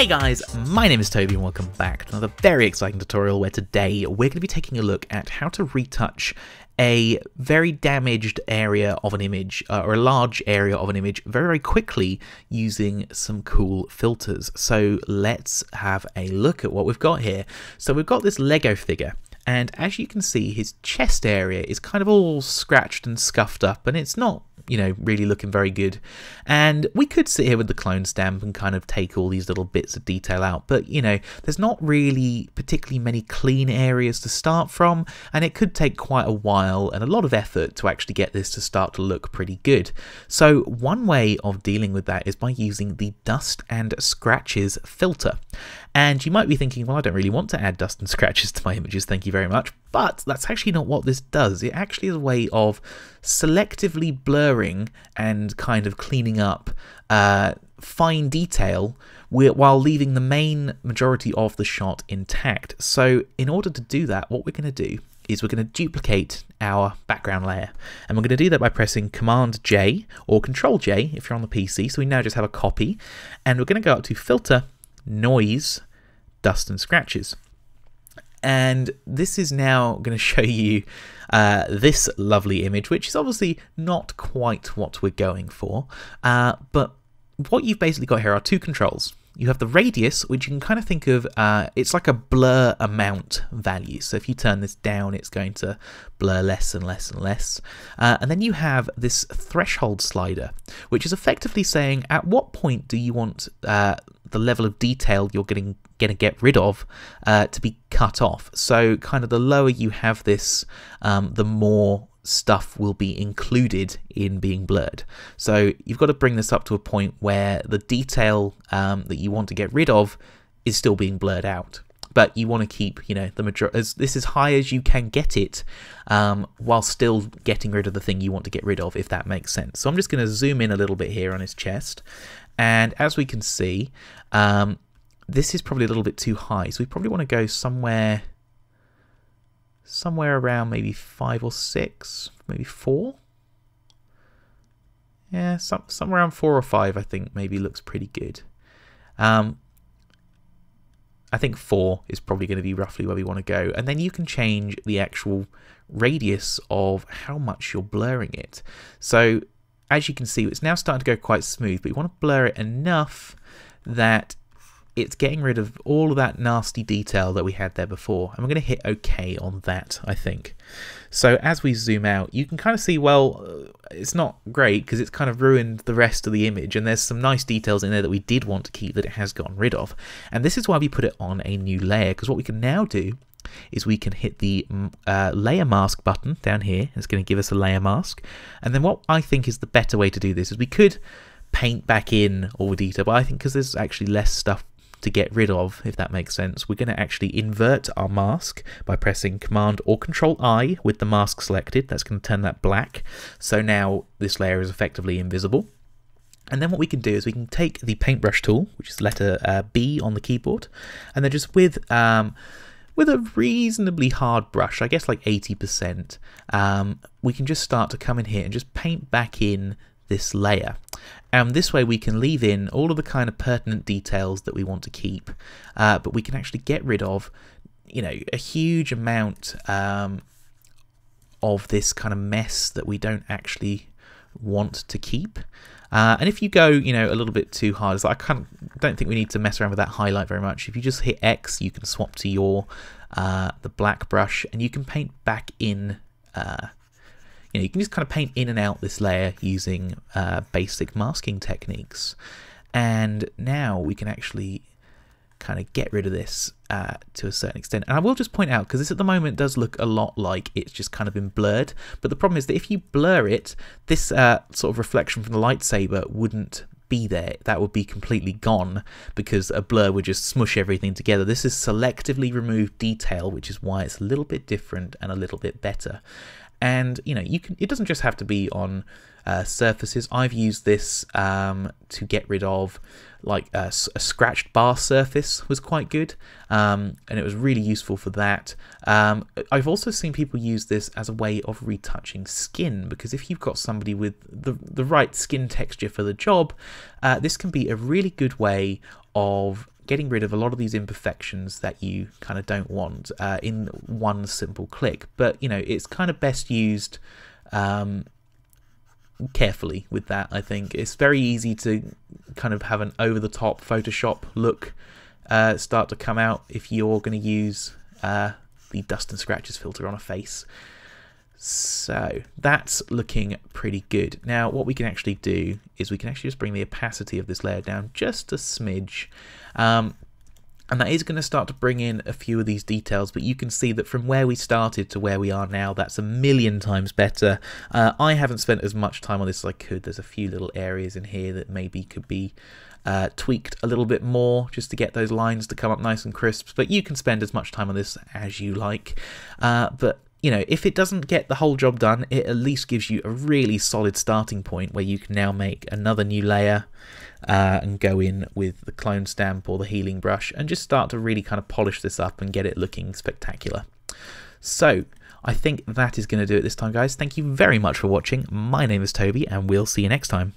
Hey guys, my name is Toby and welcome back to another very exciting tutorial where today we're going to be taking a look at how to retouch a very damaged area of an image, or a large area of an image very quickly using some cool filters. So let's have a look at what we've got here. So we've got this Lego figure. And as you can see, his chest area is kind of all scratched and scuffed up, and it's not, you know, really looking very good. And we could sit here with the clone stamp and kind of take all these little bits of detail out, but, you know, there's not really particularly many clean areas to start from, and it could take quite a while and a lot of effort to actually get this to start to look pretty good. So one way of dealing with that is by using the Dust and Scratches filter. And you might be thinking, well, I don't really want to add dust and scratches to my images, thank you very much. But that's actually not what this does. It actually is a way of selectively blurring and kind of cleaning up fine detail while leaving the main majority of the shot intact. So in order to do that, what we're going to do is we're going to duplicate our background layer, and we're going to do that by pressing Command J or Control J if you're on the PC. So we now just have a copy, and we're going to go up to Filter, Noise, Dust and Scratches. And this is now going to show you this lovely image, which is obviously not quite what we're going for. But what you've basically got here are two controls. You have the radius, which you can kind of think of, it's like a blur amount value. So if you turn this down, it's going to blur less and less and less. And then you have this threshold slider, which is effectively saying at what point do you want the level of detail you're going to get rid of to be cut off. So kind of the lower you have this, the more stuff will be included in being blurred. So you've got to bring this up to a point where the detail that you want to get rid of is still being blurred out, but you want to keep, you know, the majority as high as you can get it, while still getting rid of the thing you want to get rid of, if that makes sense. So I'm just going to zoom in a little bit here on his chest, and as we can see, this is probably a little bit too high, so we probably want to go somewhere around maybe 5 or 6, maybe 4. Yeah, somewhere around 4 or 5, I think, maybe looks pretty good. I think 4 is probably going to be roughly where we want to go. And then you can change the actual radius of how much you're blurring it. So as you can see, it's now starting to go quite smooth, but you want to blur it enough that it's getting rid of all of that nasty detail that we had there before. And we're going to hit OK on that, I think. So as we zoom out, you can kind of see, well, it's not great because it's kind of ruined the rest of the image. And there's some nice details in there that we did want to keep that it has gotten rid of. And this is why we put it on a new layer, because what we can now do is we can hit the layer mask button down here. It's going to give us a layer mask. And then what I think is the better way to do this is we could paint back in all the detail, but I think because there's actually less stuff to get rid of, if that makes sense, we're going to actually invert our mask by pressing Command or Control I with the mask selected. That's going to turn that black. So now this layer is effectively invisible. And then what we can do is we can take the paintbrush tool, which is letter B on the keyboard, and then just with a reasonably hard brush, I guess like 80%, we can just start to come in here and just paint back in this layer. And this way we can leave in all of the kind of pertinent details that we want to keep, but we can actually get rid of, you know, a huge amount of this kind of mess that we don't actually want to keep. And if you go, you know, a little bit too hard, it's like, I don't think we need to mess around with that highlight very much. If you just hit X, you can swap to your the black brush, and you can paint back in. You know, you can just kind of paint in and out this layer using basic masking techniques. And now we can actually kind of get rid of this to a certain extent. And I will just point out, because this at the moment does look a lot like it's just kind of been blurred, but the problem is that if you blur it, this sort of reflection from the lightsaber wouldn't be there. That would be completely gone, because a blur would just smush everything together. This is selectively removed detail, which is why it's a little bit different and a little bit better. And, you know, you can, it doesn't just have to be on surfaces. I've used this to get rid of, like, a scratched bar surface was quite good, and it was really useful for that. I've also seen people use this as a way of retouching skin, because if you've got somebody with the right skin texture for the job, this can be a really good way of getting rid of a lot of these imperfections that you kind of don't want in one simple click. But, you know, it's kind of best used carefully with that, I think. It's very easy to kind of have an over-the-top Photoshop look start to come out if you're going to use the dust and scratches filter on a face. So that's looking pretty good. Now what we can actually do is we can actually just bring the opacity of this layer down just a smidge, and that is going to start to bring in a few of these details, but you can see that from where we started to where we are now, that's a million times better. I haven't spent as much time on this as I could. There's a few little areas in here that maybe could be tweaked a little bit more just to get those lines to come up nice and crisp, but you can spend as much time on this as you like. But you know, if it doesn't get the whole job done, it at least gives you a really solid starting point where you can now make another new layer and go in with the clone stamp or the healing brush and just start to really kind of polish this up and get it looking spectacular. So I think that is going to do it this time, guys. Thank you very much for watching. My name is Toby, and we'll see you next time.